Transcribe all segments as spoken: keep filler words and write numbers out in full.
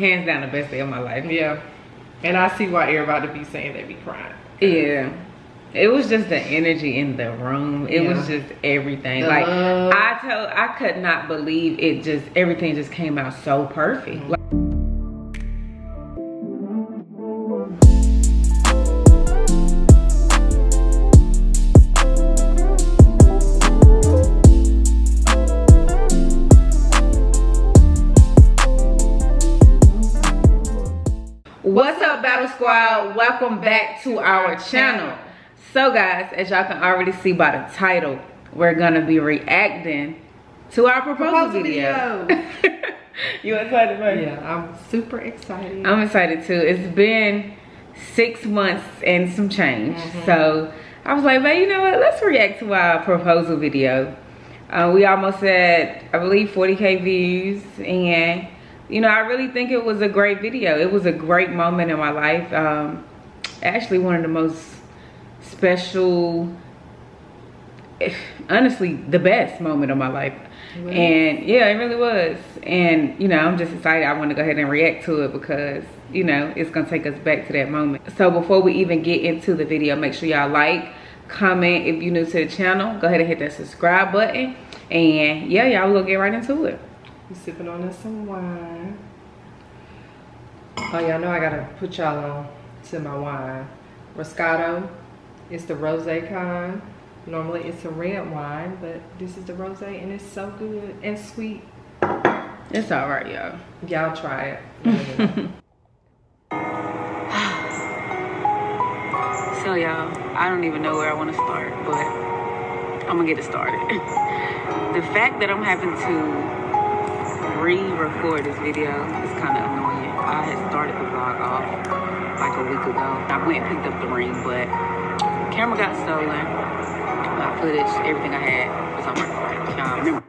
hands down the best day of my life. Yeah. And I see why everybody be saying they be crying. Yeah. It was just the energy in the room. It yeah. was just everything. The like love. I told, I could not believe it. Just everything just came out so perfect. Mm-hmm. Like, what's up, Battle Squad? Welcome back to our channel. So guys, as y'all can already see by the title, we're gonna be reacting to our proposal video. You excited, buddy? Yeah, I'm super excited. I'm excited too. It's been six months and some change. Mm-hmm. So I was like, man, you know what? Let's react to our proposal video. Uh, we almost had, I believe, forty K views, and you know, I really think it was a great video. It was a great moment in my life. Um, actually, one of the most special, honestly, the best moment of my life. Really? And yeah, it really was. And you know, I'm just excited. I want to go ahead and react to it because you know it's gonna take us back to that moment. So before we even get into the video, make sure y'all like, comment. If you're new to the channel, go ahead and hit that subscribe button. And yeah, y'all will get right into it. I'm sipping on this some wine. Oh, y'all know I gotta put y'all on to my wine. Roscato, it's the rosé kind. Normally it's a red wine, but this is the rosé and it's so good and sweet. It's all right, y'all. Y'all try it. So y'all, I don't even know where I wanna start, but I'm gonna get it started. The fact that I'm having to re-record this video is kind of annoying. I had started the vlog off like a week ago. I went and picked up the ring, but camera got stolen. My footage, everything I had was on my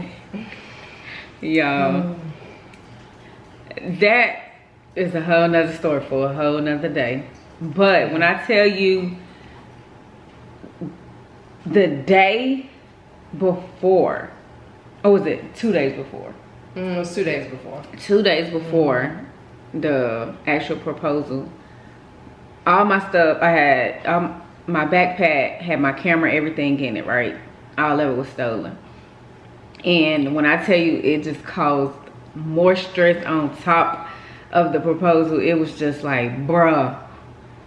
phone. Y'all, that is a whole nother story for a whole nother day. But when I tell you the day before, or was it two days before? Mm, it was two days before. Two days before mm. the actual proposal. All my stuff I had, um, my backpack had my camera, everything in it, right? All of it was stolen. And when I tell you, it just caused more stress on top of the proposal. It was just like, bruh.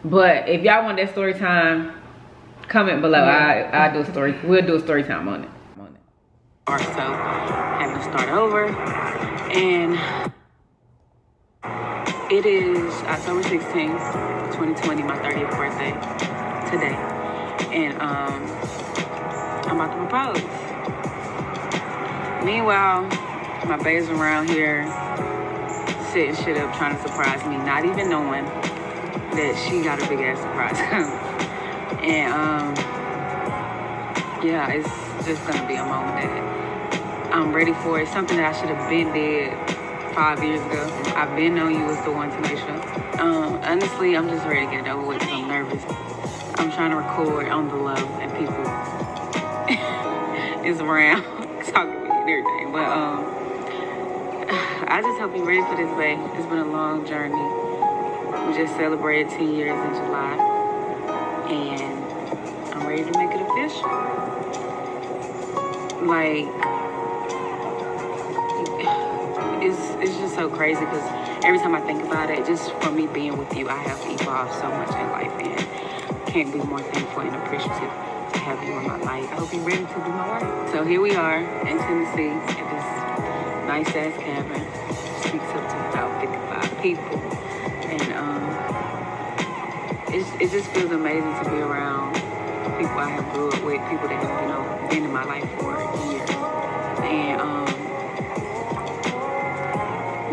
But if y'all want that story time, comment below. Yeah. I, I'll do a story, we'll do a story time on it. Or so, having to start over, and it is October sixteenth, twenty twenty, my thirtieth birthday today, and um, I'm about to propose. Meanwhile, my babe's around here sitting shit up, trying to surprise me, not even knowing that she got a big ass surprise coming. And um, yeah, it's just gonna be a moment that I'm ready for it. Something that I should have been did five years ago. I've been on you as the one, Tanasia. Um, honestly, I'm just ready to get it over with because I'm nervous. I'm trying to record on the low and people is around talking to me and everything. But um, I just hope you're ready for this, babe. It's been a long journey. We just celebrated ten years in July, and I'm ready to make it official. Like, It's, it's just so crazy because every time I think about it, just for me being with you, I have evolved so much in life, and can't be more thankful and appreciative to have you in my life. I hope you're ready to do my work. So here we are in Tennessee at this nice-ass cabin. Speaks up to about fifty-five people. And um, it's, it just feels amazing to be around people I have grew up with, people that have, you know, been in my life for years. And um,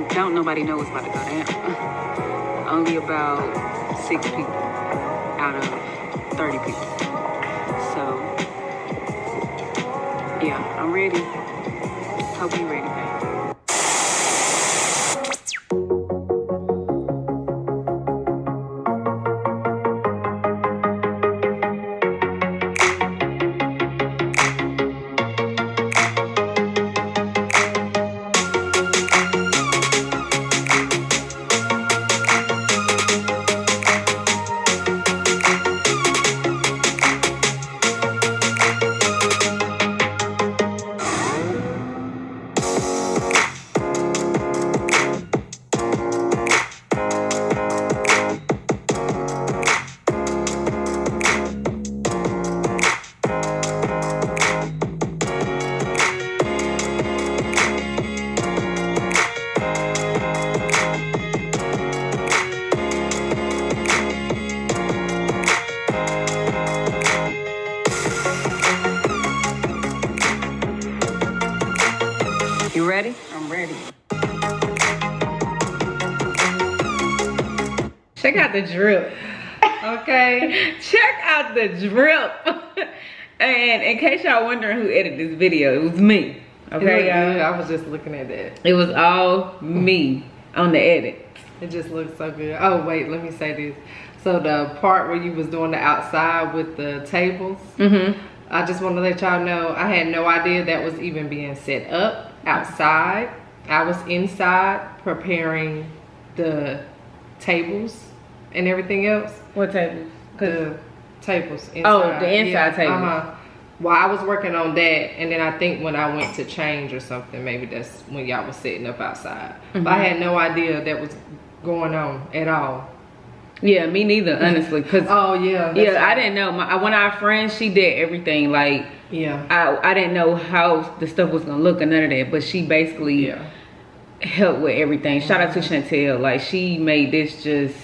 don't nobody know what's about to go down. Only about six people out of thirty people. So, yeah, I'm ready. Hope you're ready, babe. Check out the drip. Okay, check out the drip. And in case y'all wondering who edited this video, it was me. Okay, y'all. I was just looking at that. It was all me on the edit. It just looks so good. Oh wait, let me say this. So the part where you was doing the outside with the tables, mm-hmm. I just want to let y'all know I had no idea that was even being set up outside. I was inside preparing the tables and everything else. What tables? The tables inside. Oh, the inside yeah, tables. Uh-huh. Well, I was working on that, and then I think when I went to change or something, maybe that's when y'all was setting up outside. Mm-hmm. But I had no idea that was going on at all. Yeah, me neither, honestly. Cause oh yeah, yeah. Right. I didn't know. My one of our friends, she did everything. Like yeah, I I didn't know how the stuff was gonna look or none of that. But she basically yeah. helped with everything. Shout out to Chantel. Like she made this just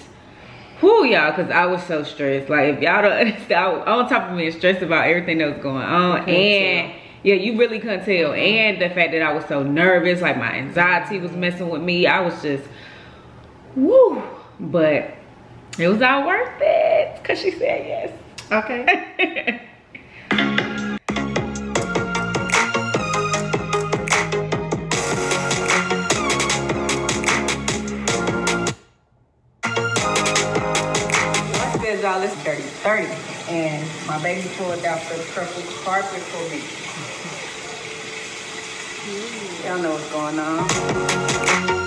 whoo y'all, cause I was so stressed. Like if y'all don't understand, I was on top of being stressed about everything that was going on and. Tell. Yeah, you really couldn't tell. And the fact that I was so nervous, like my anxiety was messing with me. I was just woo, but. It was all worth it, because she said yes. Okay. What's this, y'all? It's dirty, dirty. And my baby pulled out the purple carpet for me. Y'all know what's going on.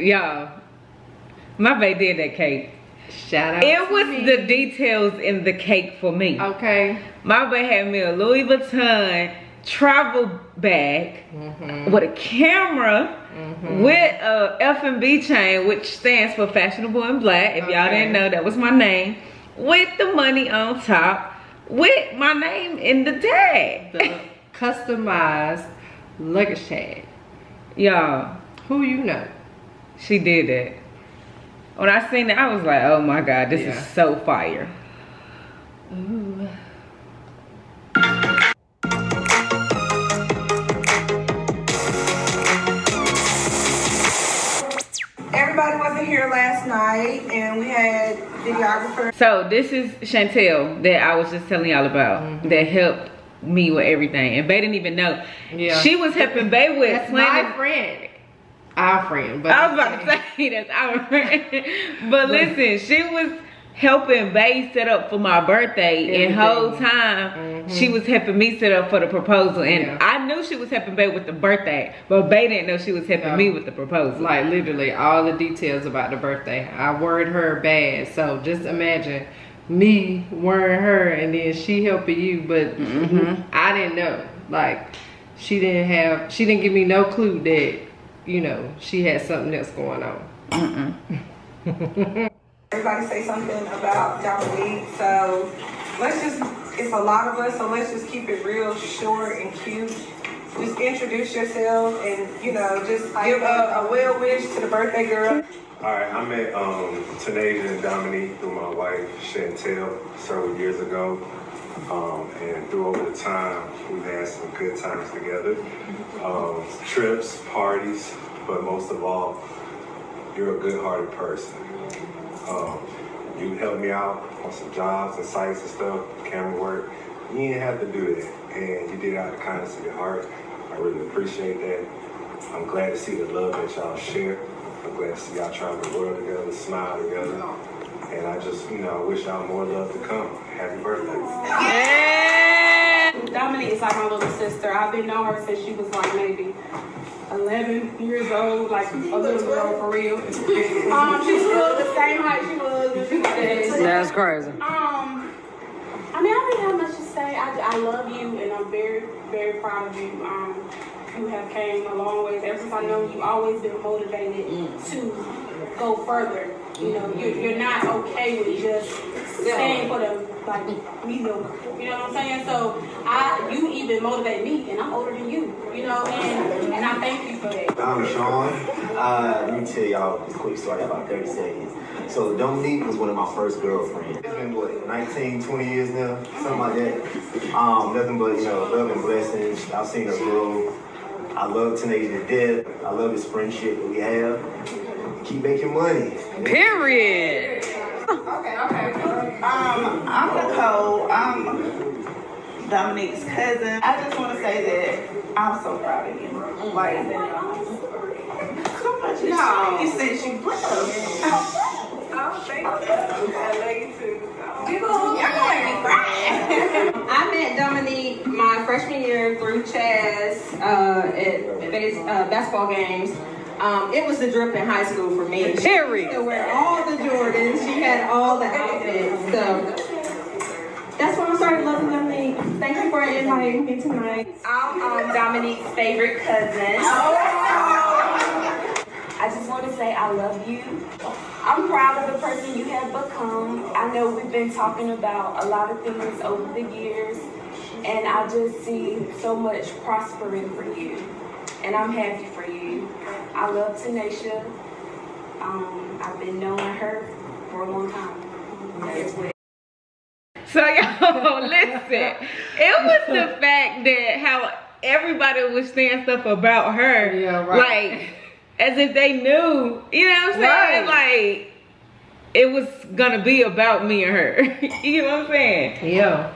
Y'all, my bae did that cake. Shout out. It was me. The details in the cake for me. Okay. My bae had me a Louis Vuitton travel bag mm-hmm. with a camera mm-hmm. with a F and B chain, which stands for Fashionable and Black. If okay. y'all didn't know, that was my name. With the money on top, with my name in the tag. The customized luggage tag. Y'all, who you know? She did that. When I seen it, I was like, oh my God, this yeah. is so fire. Ooh. Everybody wasn't here last night and we had videographer. So this is Chantel that I was just telling y'all about mm-hmm. that helped me with everything. And Bae didn't even know. Yeah. She was helping Bae with That's planning. My friend. Our friend, but I was about to say that's our friend. But listen, she was helping Bae set up for my birthday, mm-hmm. and whole time mm-hmm. she was helping me set up for the proposal. And yeah. I knew she was helping Bae with the birthday, but Bae didn't know she was helping yeah. me with the proposal. Like literally all the details about the birthday, I worried her bad. So just imagine me worrying her, and then she helping you. But mm-hmm. I didn't know. Like she didn't have, she didn't give me no clue that. You know, she had something else going on. Mm-mm. Everybody say something about Dominique. So let's just, it's a lot of us, so let's just keep it real short and cute. Just introduce yourself and, you know, just give a, a well wish to the birthday girl. All right, I met um, Tanasia and Dominique through my wife, Chantel, several years ago. Um, and through over the time, we've had some good times together. Um, trips, parties, but most of all, you're a good-hearted person. Um, you helped me out on some jobs and sites and stuff, camera work. You didn't have to do that, and you did it out of the kindness of your heart. I really appreciate that. I'm glad to see the love that y'all share. I'm glad to see y'all travel the world together, smile together. And I just, you know, I wish y'all more love to come. Happy birthday. Yeah. Dominique is like my little sister. I've been knowing her since she was like maybe eleven years old, like a little girl for real. Um, she's still the same height she was when she was dead. That's crazy. Um, I, I love you, and I'm very, very proud of you. Um, you have came a long ways. Ever since I know you, always been motivated to go further. You know, you're, you're not okay with just staying for the like mediocre. You know what I'm saying? So I, you even motivate me, and I'm older than you. You know, and and I thank you for that. I'm Sean. Uh, let me tell y'all a quick story about thirty seconds. So Dominique was one of my first girlfriends. It's been what, nineteen, twenty years now, something like that. Um, nothing but you know love and blessings. I've seen her grow. I love Tanasia to death. I love this friendship that we have. Keep making money. Period. Okay, okay. Um, I'm Nicole. I'm Dominique's cousin. I just want to say that I'm so proud of you. Like, so much no. You said she blessed. Oh, thank you. I love you too. People, oh. You're going to be crying. I met Dominique my freshman year through Chaz uh, at base, uh, basketball games. Um, it was the drip in high school for me. Period. She wore all the Jordans. She had all the outfits. So that's when I started loving Dominique. Thank you for inviting me tonight. I'm um, Dominique's favorite cousin. Oh. I just want to say I love you. I'm proud of the person you have become. I know we've been talking about a lot of things over the years, and I just see so much prospering for you. And I'm happy for you. I love Tanasia. Um, I've been knowing her for a long time. So y'all, listen. It was the fact that how everybody was saying stuff about her. Yeah, right. Like, as if they knew. You know what I'm saying? Right. Like, it was gonna be about me and her. You know what I'm saying? Yeah.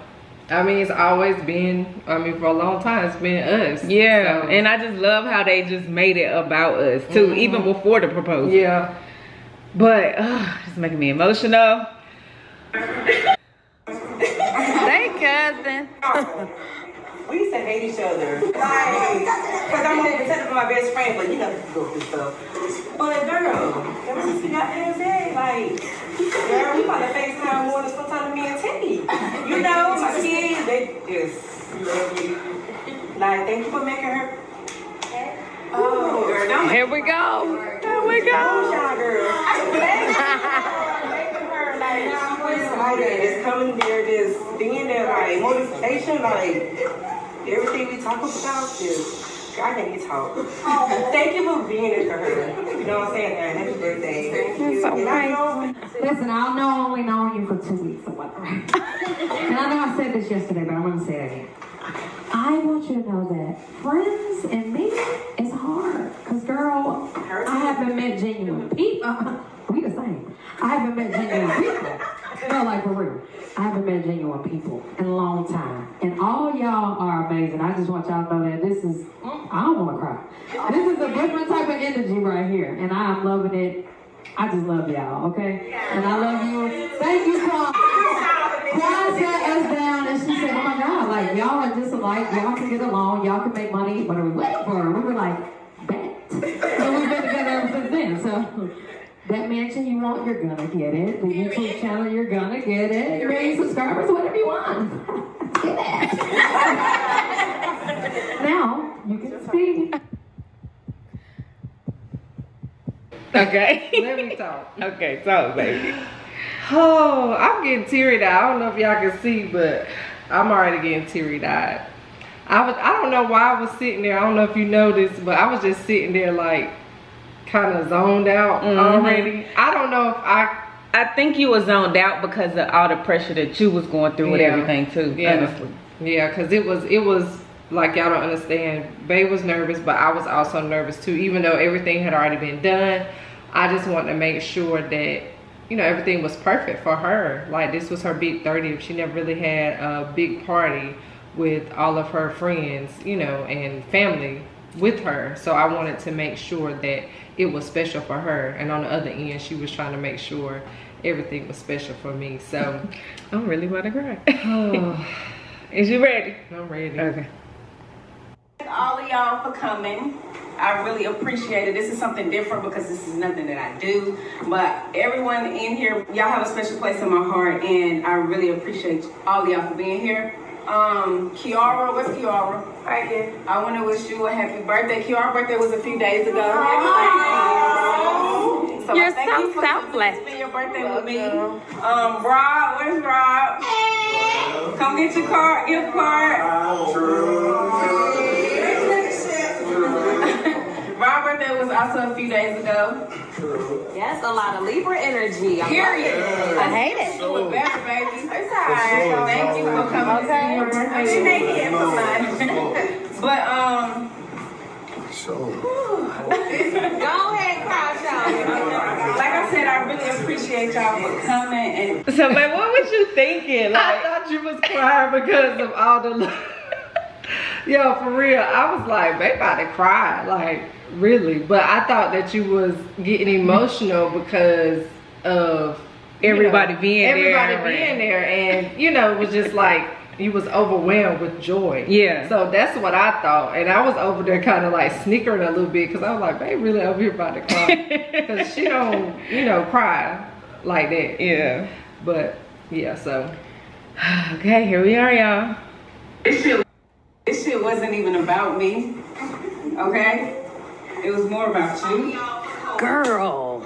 I mean, it's always been, I mean, for a long time, it's been us. Yeah, so. And I just love how they just made it about us, too, mm-hmm. even before the proposal. Yeah. But, oh, it's making me emotional. They cousin. We used to hate each other. Like, because I'm only protected for my best friend, but you know this go through stuff. But girl, that was just not that bad. Like, girl, we about to FaceTime more than sometimes me and Teddy. You know, my kids, they just love me. Like, thank you for making her. Oh, girl, don't Here we go. Here we go. Y'all, girl. I'm making her, like, I'm just coming there, just being there, like, motivation, like. Everything we talk about is, God, I can't talk. Thank you for being here for her. You know what I'm saying? Happy birthday. Thank you. So right. Listen, I know I only known you for two weeks or whatever. And I know I said this yesterday, but I want to say it again. I want you to know that friends and me is hard. Because, girl, I haven't met genuine people. We the same. I haven't met genuine people. No, like for real. I haven't met genuine people in a long time. And all y'all are amazing. I just want y'all to know that this is, I don't want to cry. This is a different type of energy right here. And I'm loving it. I just love y'all, okay? And I love you. Thank you, Claude. Claude sat us down and she said, oh my God, like y'all are just alike. Y'all can get along. Y'all can make money. What are we waiting for? We were like, bet. So we've been together ever since then. So. That mansion you want, you're gonna get it. The YouTube channel, you're gonna get it. Your million subscribers, whatever you want. Get it. Now, you can speak. Okay. Let me talk. Okay, talk, baby. Oh, I'm getting teary-eyed. I don't know if y'all can see, but I'm already getting teary-eyed. I was, I don't know why I was sitting there. I don't know if you noticed, but I was just sitting there like, kind of zoned out mm-hmm. already. I don't know if I... I think you were zoned out because of all the pressure that you was going through yeah. with everything too, yeah. honestly. Yeah, because it was, it was like y'all don't understand. Babe was nervous, but I was also nervous too. Even though everything had already been done, I just wanted to make sure that, you know, everything was perfect for her. Like, this was her big thirtieth. She never really had a big party with all of her friends, you know, and family with her. So I wanted to make sure that it was special for her, and on the other end she was trying to make sure everything was special for me. So I'm really about to cry. Oh. Is you ready? I'm ready. Okay. Thank all of y'all for coming. I really appreciate it. This is something different because this is nothing that I do, but everyone in here, y'all have a special place in my heart, and I really appreciate all of y'all for being here. Um, Kiara, where's Kiara? Right here. I want to wish you a happy birthday. Kiara's birthday was a few days ago. Aww. So you're thank so you for spending your birthday well, with me. Um, Rob, where's Rob? Hey. Come get your car, gift card. Rob's birthday was also a few days ago. That's a lot of Libra energy. I'm Period. Like, I hate it. Sure. Better, baby. It's all right. Sure. Thank you for coming. Okay. I mean, they did for mine. But, um... Sure. Go ahead, crowd y'all. Like I said, I really appreciate y'all for coming. And so, man, what was you thinking? Like, I thought you was crying because of all the love. Yo, for real, I was like, they about to cry. Like... Really, but I thought that you was getting emotional because of everybody you know, being everybody there. Everybody being there, and you know, it was just like you was overwhelmed with joy. Yeah. So that's what I thought, and I was over there kind of like snickering a little bit because I was like, "Babe, really over here about to cry," because she don't, you know, cry like that. Yeah. But yeah, so okay, here we are, y'all. This shit, this shit wasn't even about me. Okay. It was more about you. Girl.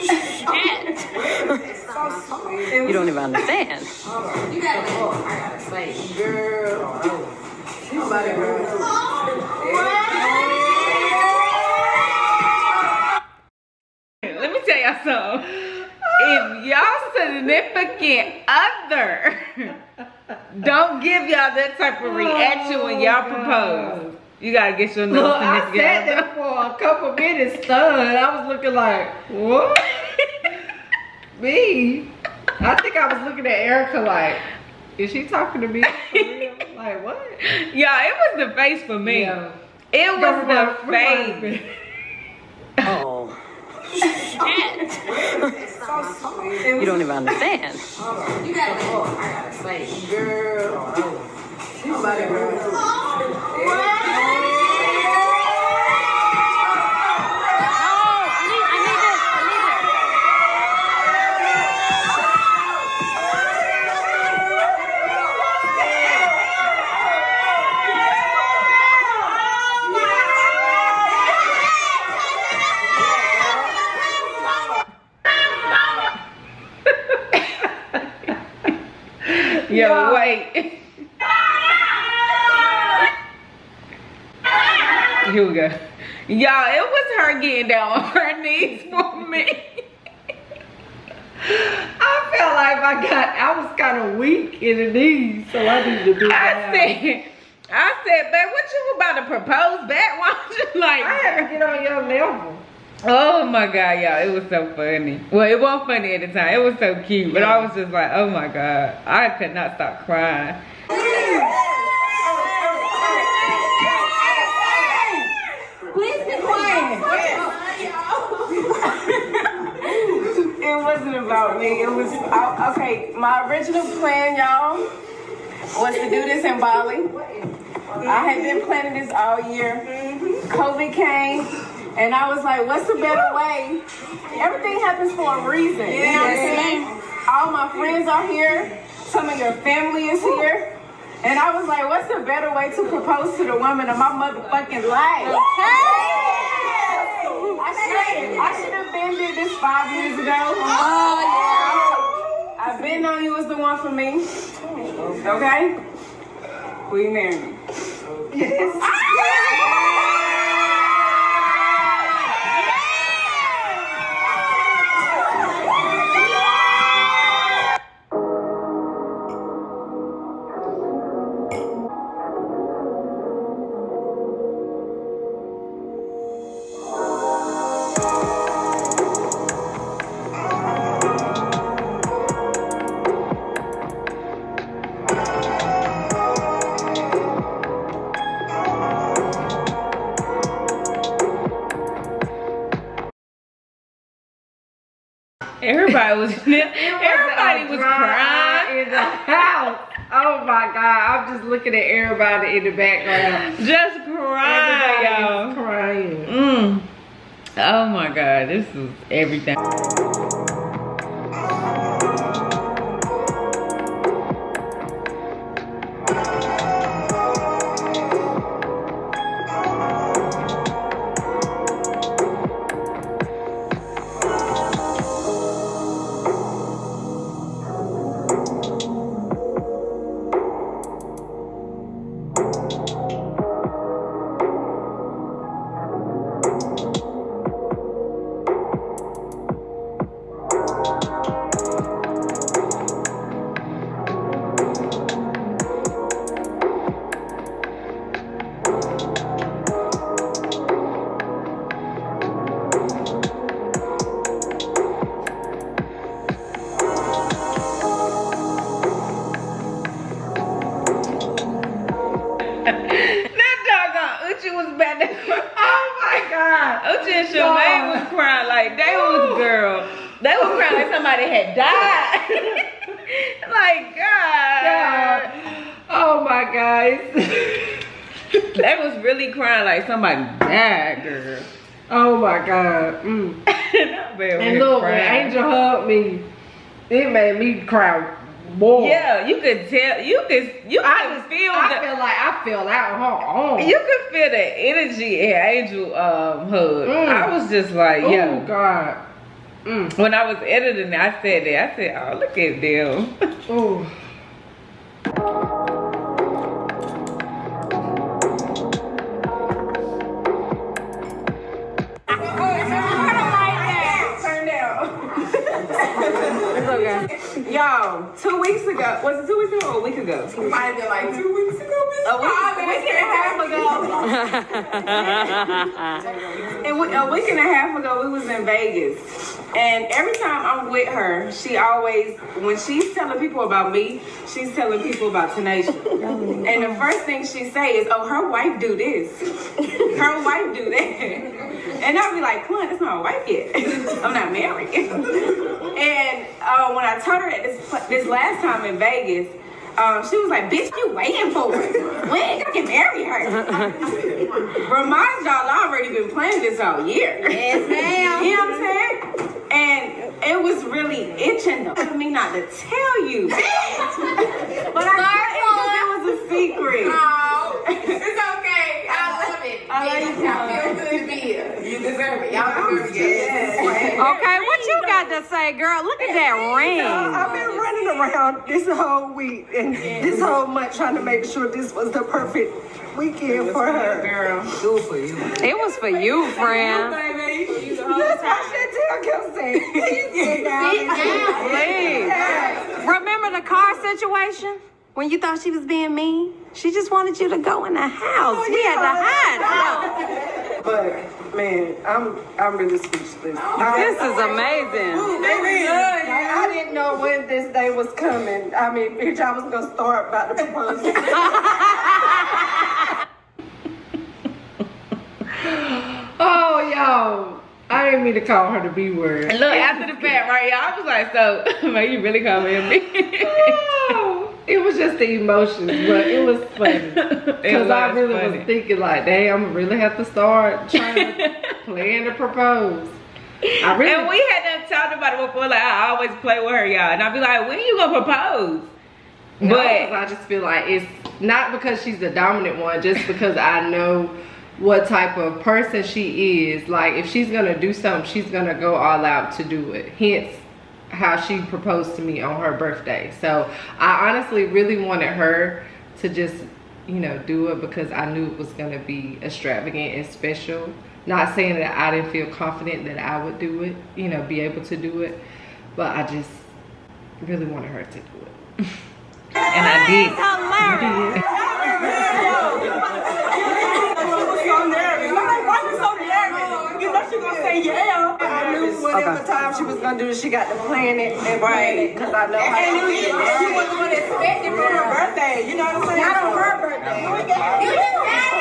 You don't even understand. You gotta go. I gotta say. Girl. Somebody let me tell y'all something. If y'all significant other don't give y'all that type of reaction when y'all propose. You gotta get your little significant other. I sat there for a couple minutes stunned. I was looking like, what? Me? I think I was looking at Erica like, is she talking to me? For real? Like, what? Yeah, it was the face for me. Yeah. It was the face. Oh. Shit. You don't even understand. You gotta go. I gotta say, girl. Somebody girl. Yeah, yeah, wait. Here we go. Y'all, it was her getting down on her knees for me. I felt like I got, I was kind of weak in the knees, so I needed to do that. I said, I said, babe, what you about to propose back? Why don't you like? I had to get on your level. Oh my God, y'all, it was so funny. Well, it wasn't funny at the time. It was so cute, but I was just like, oh my God, I could not stop crying. Please be quiet. It wasn't about me. It was I, okay. My original plan, y'all, was to do this in Bali. I had been planning this all year. COVID came. And I was like, what's a better way? Everything happens for a reason. You know what I'm saying? All my friends are here. Some of your family is here. And I was like, what's a better way to propose to the woman of my motherfucking life? Hey! I should have been there this five years ago. Oh, yeah. I've been on you as the one for me. Okay? Will you marry me? Yes. Ah! Everybody was, everybody was crying in the house. Oh my God, I'm just looking at everybody in the background. Just crying, y'all. Crying. Mm. Oh my God, this is everything. and Charmaine was crying like they was girl. They was crying like somebody had died. Like God. God. Oh my guys. They was really crying like somebody died, girl. Oh my God. Mm. And look, when Angel hugged me, it made me cry more. Yeah, you could tell. You could. You I could feel. I the, feel like I feel out her arm. You could feel the energy in Angel um, hug. Mm. I was just like, yeah. Oh God. Mm. When I was editing, I said that. I said, oh, look at them. Oh. Yo, two weeks ago, was it two weeks ago or a week ago? It might have been like two weeks ago, bitch. A week, a week and a half ago. And we, a week and a half ago, we was in Vegas. And every time I'm with her, she always, when she's telling people about me, she's telling people about Tanasia. And the first thing she say is, oh, her wife do this. Her wife do that. And I'll be like, Clun, that's not my wife yet. I'm not married. And uh, when I told her at this, this last time in Vegas, um, she was like, bitch, you waiting for her. When? I can marry her. Reminds y'all, I already been planning this all year. Yes, ma'am. You know what I'm saying? And it was really itching though. I mean, not to tell you. But I thought it was a secret. Oh, it's okay. I love it. I love it. I feel good being. You deserve it. Y'all deserve it. Yes. Okay, what you got to say, girl? Look at that ring. You know, I've been running around this whole week and yes. this whole month trying to make sure this was the perfect weekend for her. Girl. It was for you. It was for you, friend. That's why Chantel kept saying, please sit down. Sit down. Please. Yeah. Remember the car situation? When you thought she was being mean? She just wanted you to go in the house. Oh, we yeah. had to hide. Oh. But, man, I'm I'm really speechless. Oh, this is amazing. Ooh, they really good. I didn't know when this day was coming. I mean, bitch, I was going to start about the proposal. Oh, yo. I didn't mean to call her the B word. And look, after the fact, right, y'all, I was like, so, man, you really call me a B? Oh, it was just the emotions, but it was funny. Because I really funny. was thinking, like, damn, I really have to start trying to plan to propose. I really and we hadn't talked about it before. Like, I always play with her, y'all. And I'd be like, when are you going to propose? But no, I just feel like it's not because she's the dominant one, just because I know what type of person she is. Like, if she's gonna do something, she's gonna go all out to do it. Hence how she proposed to me on her birthday. So I honestly really wanted her to just, you know, do it, because I knew it was gonna be extravagant and special. Not saying that I didn't feel confident that I would do it, you know, be able to do it, but I just really wanted her to do it. And I did. I did. Yeah, I knew whatever okay. time she was gonna do it, she got to plan it and plan it, because I know how to do it. She wasn't gonna expect it for her birthday, you know what I'm saying? Not on her birthday. You didn't have it.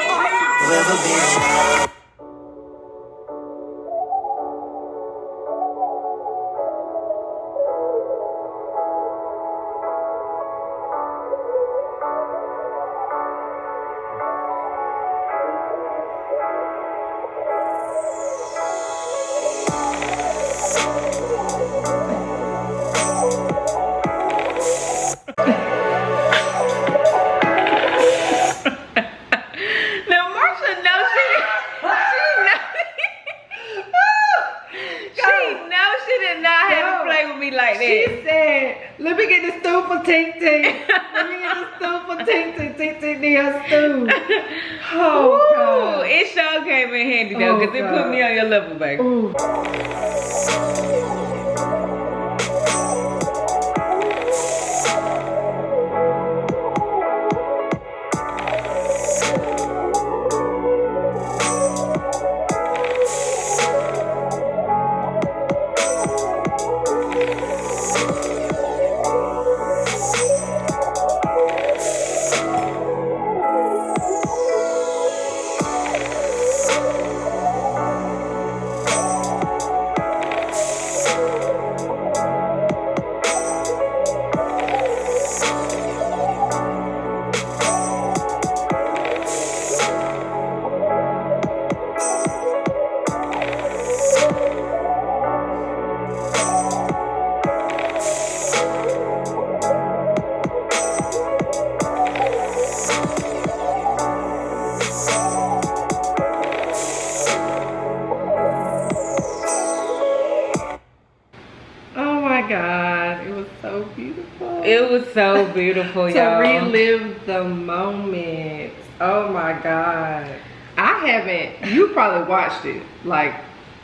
my God, it was so beautiful. It was so beautiful, y'all. To relive the moment. Oh my God. I haven't, you probably watched it like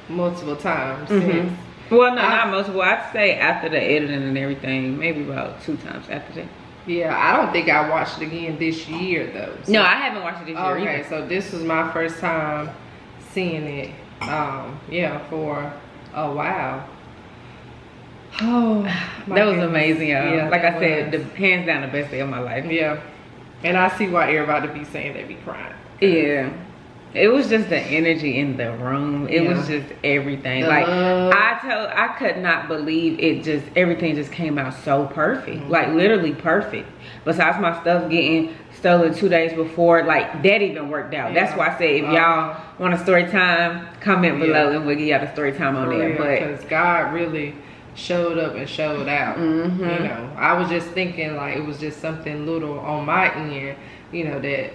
multiple times mm-hmm. since. Well, no, I, not multiple. I'd say after the editing and everything, maybe about two times after that. Yeah, I don't think I watched it again this year though. So. No, I haven't watched it this year okay, either. So this was my first time seeing it. Um, yeah, for a while. Oh, that was goodness. Amazing, y'all. Yeah, like I was. said, the hands down the best day of my life. Yeah, and I see why everybody be saying they be crying. Yeah, it was just the energy in the room. It yeah. was just everything. The like love. I told, I could not believe it. Just everything just came out so perfect, mm-hmm. like literally perfect. Besides my stuff getting stolen two days before, like that even worked out. Yeah. That's why I said if y'all um, want a story time, comment yeah. below and we'll give y'all the story time on there. Because God really showed up and showed out. Mm-hmm. You know, I was just thinking like it was just something little on my end, you know, that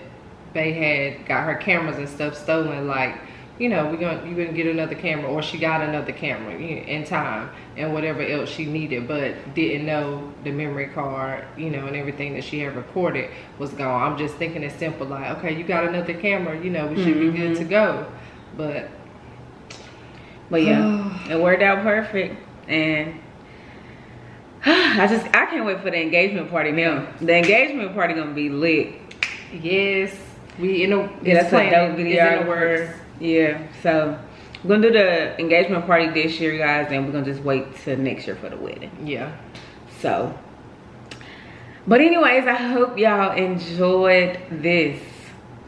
they had got her cameras and stuff stolen. Like, you know, we're gonna you're gonna get another camera, or she got another camera in time and whatever else she needed, but didn't know the memory card, you know, and everything that she had recorded was gone. I'm just thinking it's simple, like, okay, you got another camera, you know, we should mm-hmm. be good to go. But but yeah, it worked out perfect. And I just I can't wait for the engagement party now. The engagement party gonna be lit. Yes, we in a yeah, that's planning, a dope video in the works. Yeah, so we're gonna do the engagement party this year, guys, and we're gonna just wait till next year for the wedding. Yeah. So, but anyways, I hope y'all enjoyed this.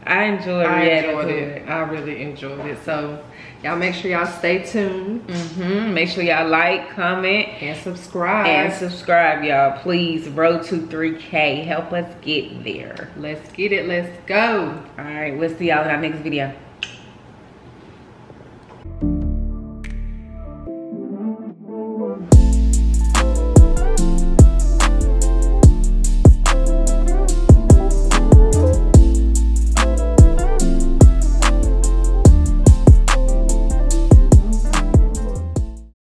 I enjoyed, I enjoyed it. it. I really enjoyed it. So, y'all make sure y'all stay tuned. Mm-hmm. Make sure y'all like, comment, and subscribe. And subscribe, y'all. Please, road to three K. Help us get there. Let's get it. Let's go. All right. We'll see y'all in our next video.